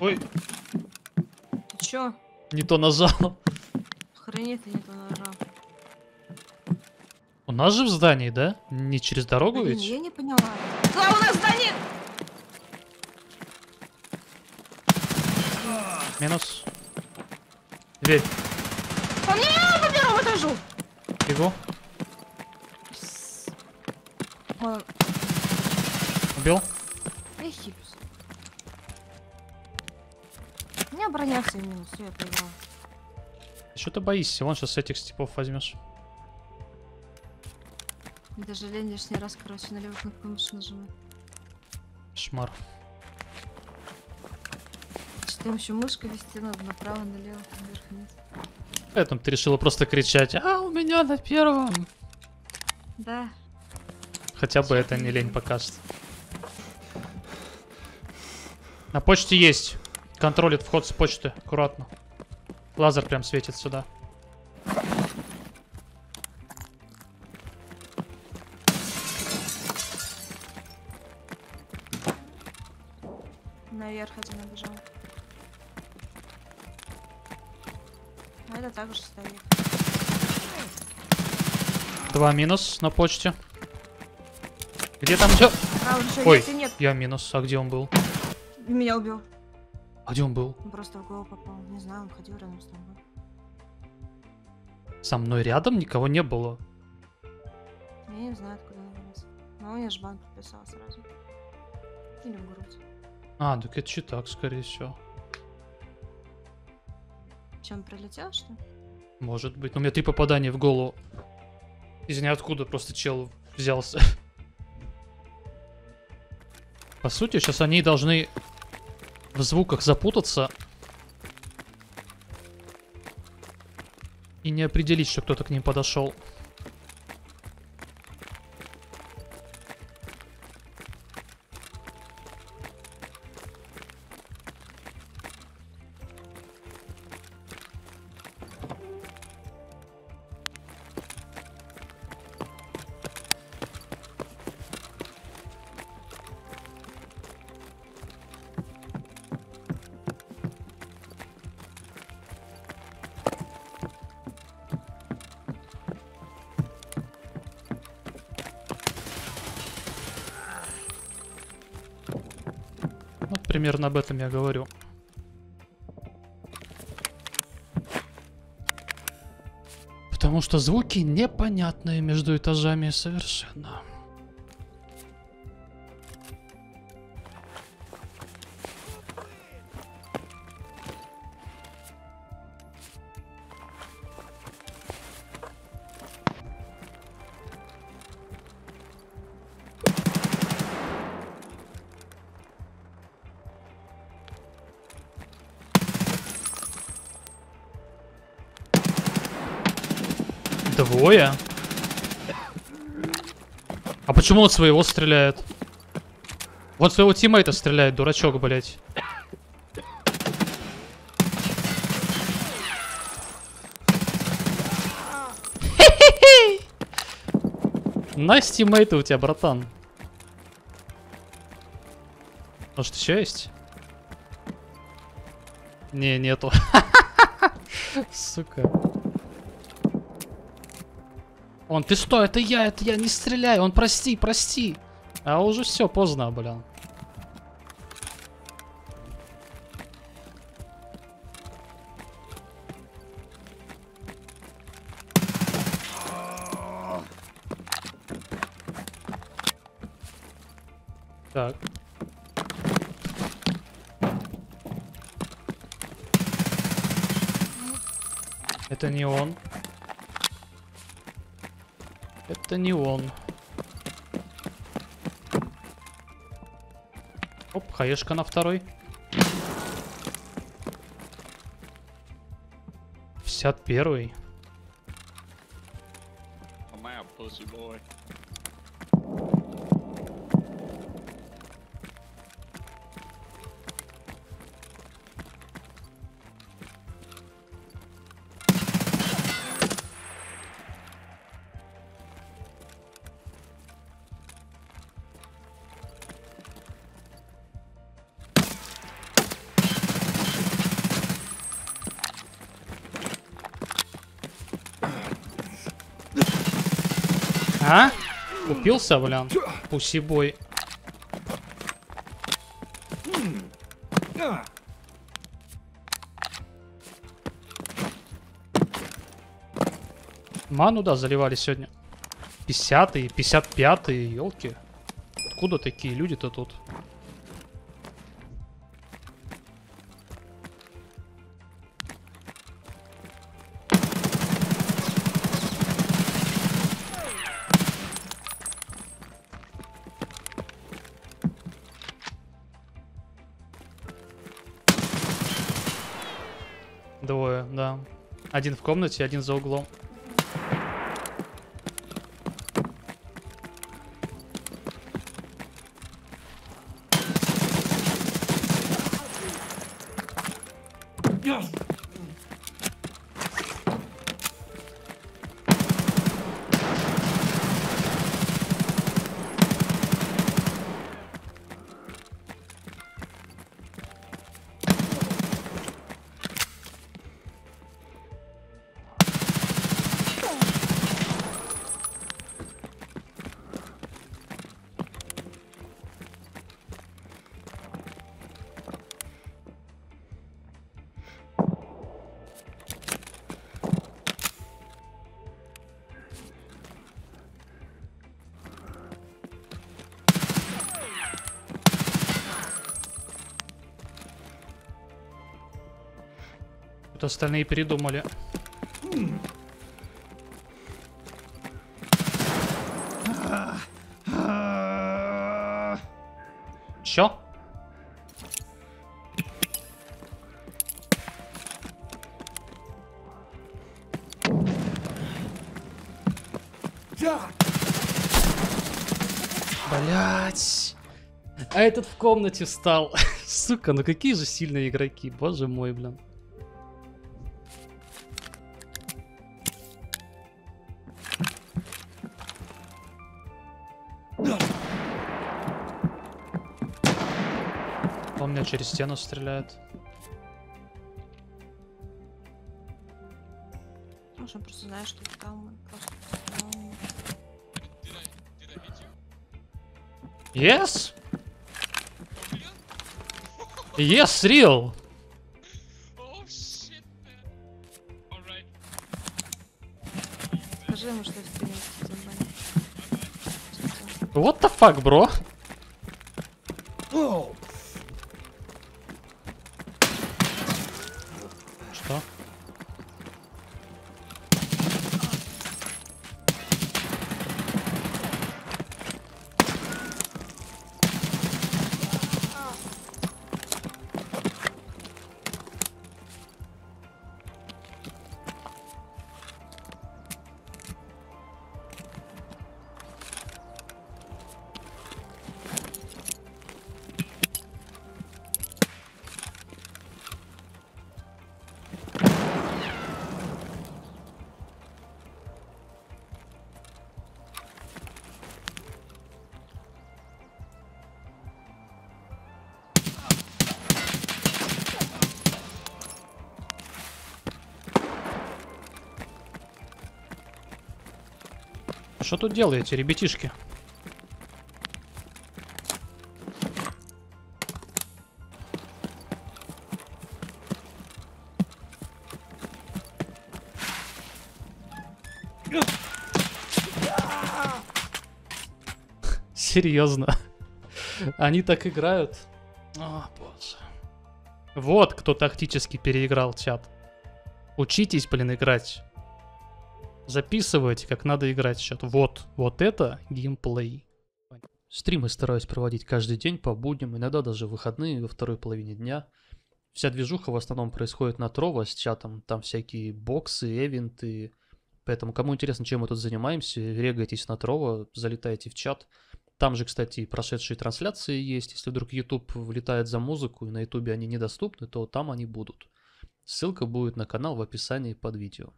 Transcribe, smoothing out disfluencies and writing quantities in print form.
Ой. Чё? Не то нажал. Охренеть, я не то нажал. У нас же в здании, да? Не через дорогу ведь? Я не поняла. Да, у нас здание! Минус. Дверь. По мне по первому этажу. Бегу. Он... Убил. Эй, хипс. У меня броня все минус, я поняла. Ты что-то боишься, вон сейчас этих степов возьмешь. Даже лень лишний раз, короче, на левую кнопку мыши нажимаю. Шмар. Там еще мышка вести надо направо, налево, вверх, вниз. Поэтому ты решила просто кричать: а, у меня на первом. Да. Хотя бы это не лень покажется. На почте есть. Контролит вход с почты. Аккуратно. Лазер прям светит сюда. Наверх один убежал. А это также стоит. 2 минус на почте. Где там все? Ой, нет. Я минус. А где он был? Меня убил. А где он был? Он просто в голову попал. Не знаю, он ходил рядом с тобой. Со мной рядом никого не было. Я не знаю, откуда он вылез. Но у меня же банк подписал сразу. Или в грудь. А, так это читак, скорее всего. Чем прилетел, что ли? Может быть. Но у меня 3 попадания в голову. Из ниоткуда просто чел взялся. По сути, сейчас они должны в звуках запутаться и не определить, что кто-то к ним подошел. Примерно об этом я говорю. Потому что звуки непонятные между этажами совершенно. Двое? А почему он своего стреляет? Вот своего тиммейта стреляет, дурачок, блять. Найс тиммейты у тебя, братан. Может, еще есть? Не, нету. Сука. Он, ты что, это я, не стреляй, он, прости, прости. А уже все, поздно, блин. Так. Это не он. Это не он. Оп, хаешка на второй. 51-й. А? Купился, блин. Пусибой. Ману, да, заливали сегодня. 50-й, 55-й, елки. Откуда такие люди-то тут? Двое, да. Один в комнате, один за углом. Остальные передумали. Чё? Блять. А этот в комнате встал. Сука, ну какие же сильные игроки. Боже мой, блин. Он меня через стену стреляет. Может, он просто знает, что там... Yes? Yes, real! Скажи ему, что это... What the fuck, bro? Что тут делаете, ребятишки? Серьезно. Они так играют. О, боже. Вот кто тактически переиграл, чат. Учитесь, блин, играть. Записывайте, как надо играть сейчас. Вот, вот это геймплей. Стримы стараюсь проводить каждый день по будням, иногда даже в выходные, во второй половине дня. Вся движуха в основном происходит на Trovo с чатом. Там всякие боксы, эвенты. Поэтому, кому интересно, чем мы тут занимаемся, регайтесь на Trovo, залетайте в чат. Там же, кстати, прошедшие трансляции есть. Если вдруг YouTube влетает за музыку, и на YouTube они недоступны, то там они будут. Ссылка будет на канал в описании под видео.